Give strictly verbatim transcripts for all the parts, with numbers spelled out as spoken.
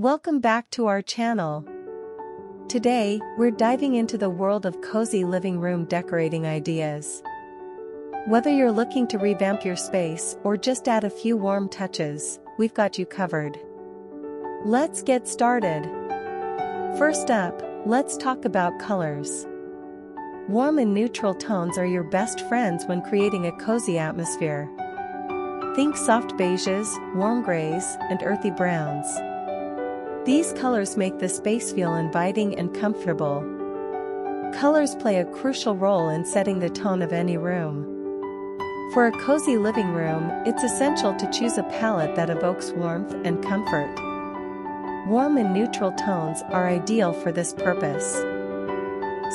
Welcome back to our channel. Today, we're diving into the world of cozy living room decorating ideas. Whether you're looking to revamp your space or just add a few warm touches, we've got you covered. Let's get started. First up, let's talk about colors. Warm and neutral tones are your best friends when creating a cozy atmosphere. Think soft beiges, warm grays, and earthy browns. These colors make the space feel inviting and comfortable. Colors play a crucial role in setting the tone of any room. For a cozy living room, it's essential to choose a palette that evokes warmth and comfort. Warm and neutral tones are ideal for this purpose.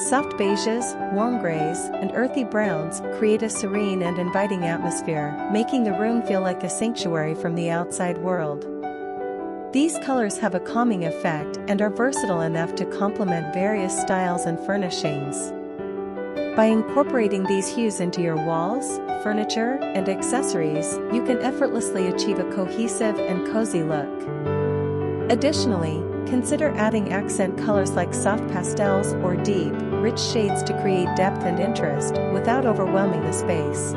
Soft beiges, warm grays, and earthy browns create a serene and inviting atmosphere, making the room feel like a sanctuary from the outside world. These colors have a calming effect and are versatile enough to complement various styles and furnishings. By incorporating these hues into your walls, furniture, and accessories, you can effortlessly achieve a cohesive and cozy look. Additionally, consider adding accent colors like soft pastels or deep, rich shades to create depth and interest without overwhelming the space.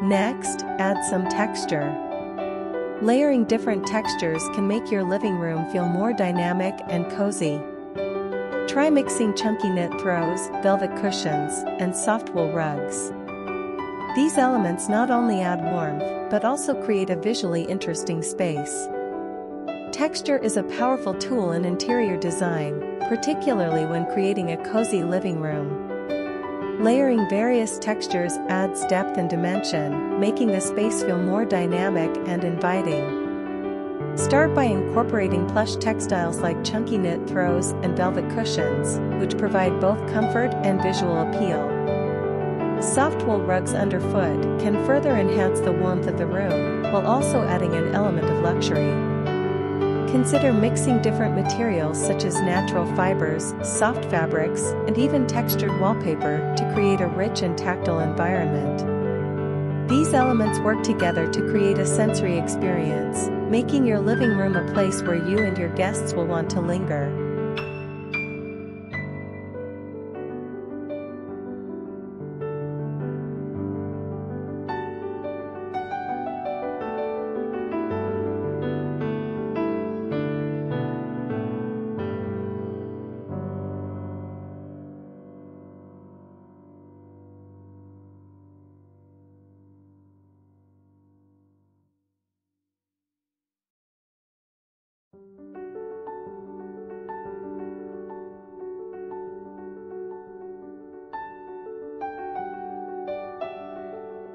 Next, add some texture. Layering different textures can make your living room feel more dynamic and cozy. Try mixing chunky knit throws, velvet cushions, and soft wool rugs. These elements not only add warmth, but also create a visually interesting space. Texture is a powerful tool in interior design, particularly when creating a cozy living room. Layering various textures adds depth and dimension, making the space feel more dynamic and inviting. Start by incorporating plush textiles like chunky knit throws and velvet cushions, which provide both comfort and visual appeal. Soft wool rugs underfoot can further enhance the warmth of the room, while also adding an element of luxury. Consider mixing different materials such as natural fibers, soft fabrics, and even textured wallpaper to create a rich and tactile environment. These elements work together to create a sensory experience, making your living room a place where you and your guests will want to linger.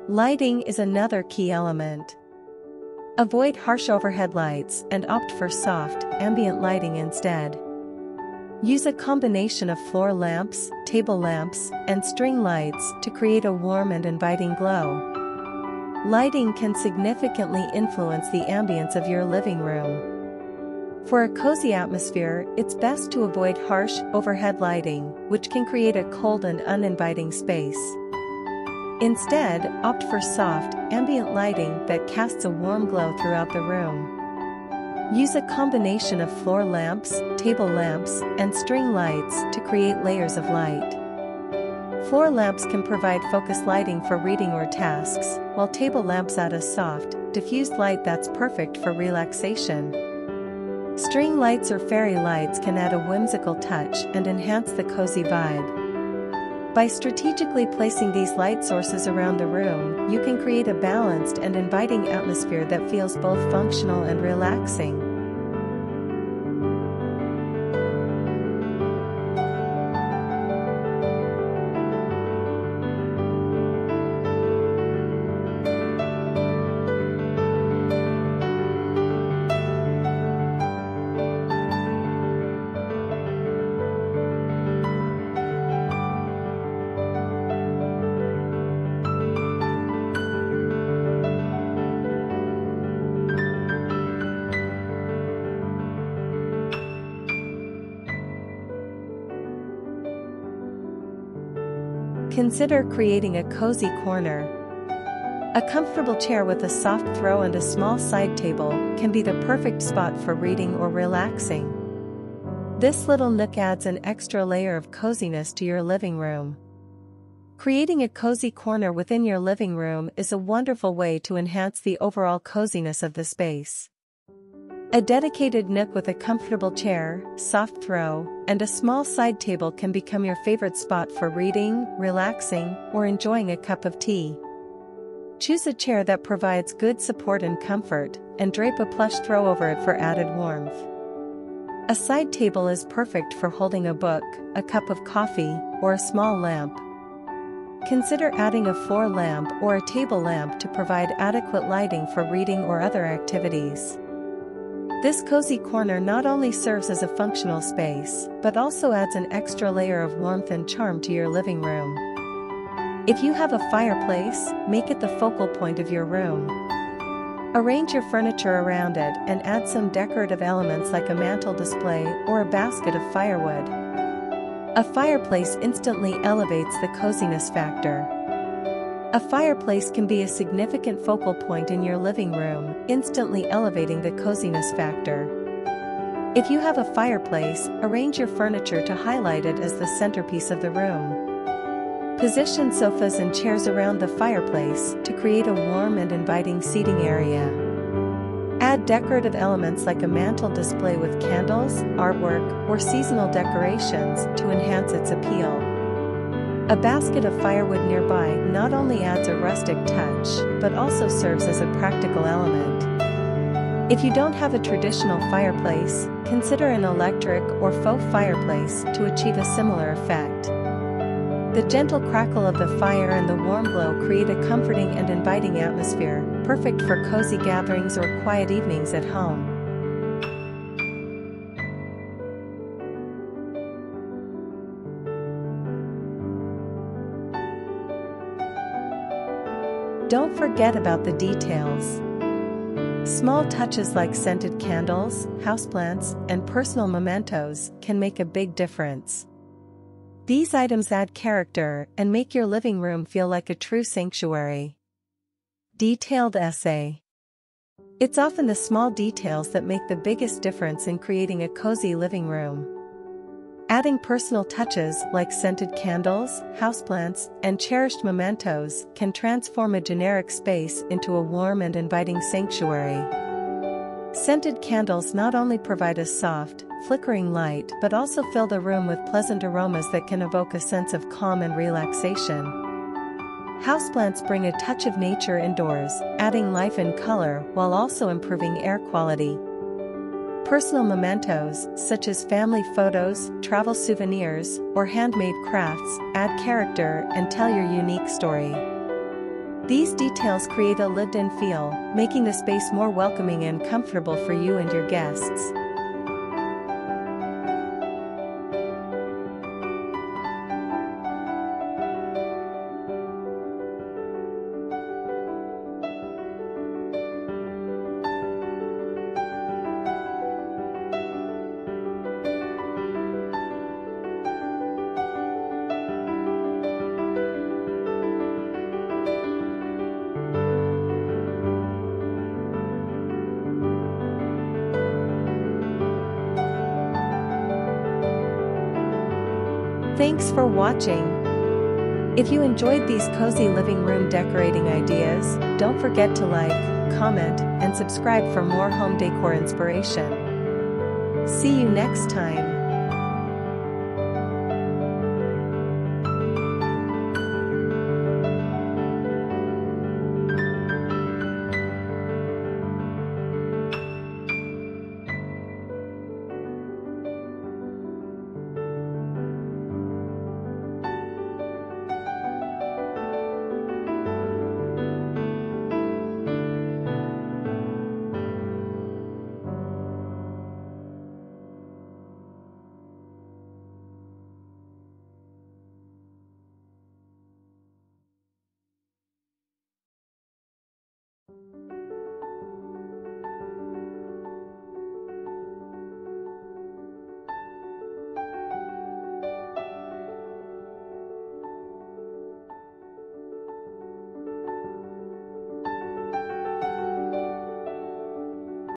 Lighting is another key element. Avoid harsh overhead lights and opt for soft, ambient lighting instead. Use a combination of floor lamps, table lamps, and string lights to create a warm and inviting glow. Lighting can significantly influence the ambience of your living room. For a cozy atmosphere, it's best to avoid harsh, overhead lighting, which can create a cold and uninviting space. Instead, opt for soft, ambient lighting that casts a warm glow throughout the room. Use a combination of floor lamps, table lamps, and string lights to create layers of light. Floor lamps can provide focused lighting for reading or tasks, while table lamps add a soft, diffused light that's perfect for relaxation. String lights or fairy lights can add a whimsical touch and enhance the cozy vibe. By strategically placing these light sources around the room, you can create a balanced and inviting atmosphere that feels both functional and relaxing. Consider creating a cozy corner. A comfortable chair with a soft throw and a small side table can be the perfect spot for reading or relaxing. This little nook adds an extra layer of coziness to your living room. Creating a cozy corner within your living room is a wonderful way to enhance the overall coziness of the space. A dedicated nook with a comfortable chair, soft throw, and a small side table can become your favorite spot for reading, relaxing, or enjoying a cup of tea. Choose a chair that provides good support and comfort, and drape a plush throw over it for added warmth. A side table is perfect for holding a book, a cup of coffee, or a small lamp. Consider adding a floor lamp or a table lamp to provide adequate lighting for reading or other activities. This cozy corner not only serves as a functional space, but also adds an extra layer of warmth and charm to your living room. If you have a fireplace, make it the focal point of your room. Arrange your furniture around it and add some decorative elements like a mantel display or a basket of firewood. A fireplace instantly elevates the coziness factor. A fireplace can be a significant focal point in your living room, instantly elevating the coziness factor. If you have a fireplace, arrange your furniture to highlight it as the centerpiece of the room. Position sofas and chairs around the fireplace to create a warm and inviting seating area. Add decorative elements like a mantel display with candles, artwork, or seasonal decorations to enhance its appeal. A basket of firewood nearby not only adds a rustic touch, but also serves as a practical element. If you don't have a traditional fireplace, consider an electric or faux fireplace to achieve a similar effect. The gentle crackle of the fire and the warm glow create a comforting and inviting atmosphere, perfect for cozy gatherings or quiet evenings at home. Don't forget about the details. Small touches like scented candles, houseplants, and personal mementos can make a big difference. These items add character and make your living room feel like a true sanctuary. Detailed essay. It's often the small details that make the biggest difference in creating a cozy living room. Adding personal touches like scented candles, houseplants, and cherished mementos can transform a generic space into a warm and inviting sanctuary. Scented candles not only provide a soft, flickering light but also fill the room with pleasant aromas that can evoke a sense of calm and relaxation. Houseplants bring a touch of nature indoors, adding life and color while also improving air quality. Personal mementos, such as family photos, travel souvenirs, or handmade crafts, add character and tell your unique story. These details create a lived-in feel, making the space more welcoming and comfortable for you and your guests. Thanks for watching. If you enjoyed these cozy living room decorating ideas, don't forget to like, comment, and subscribe for more home decor inspiration. See you next time.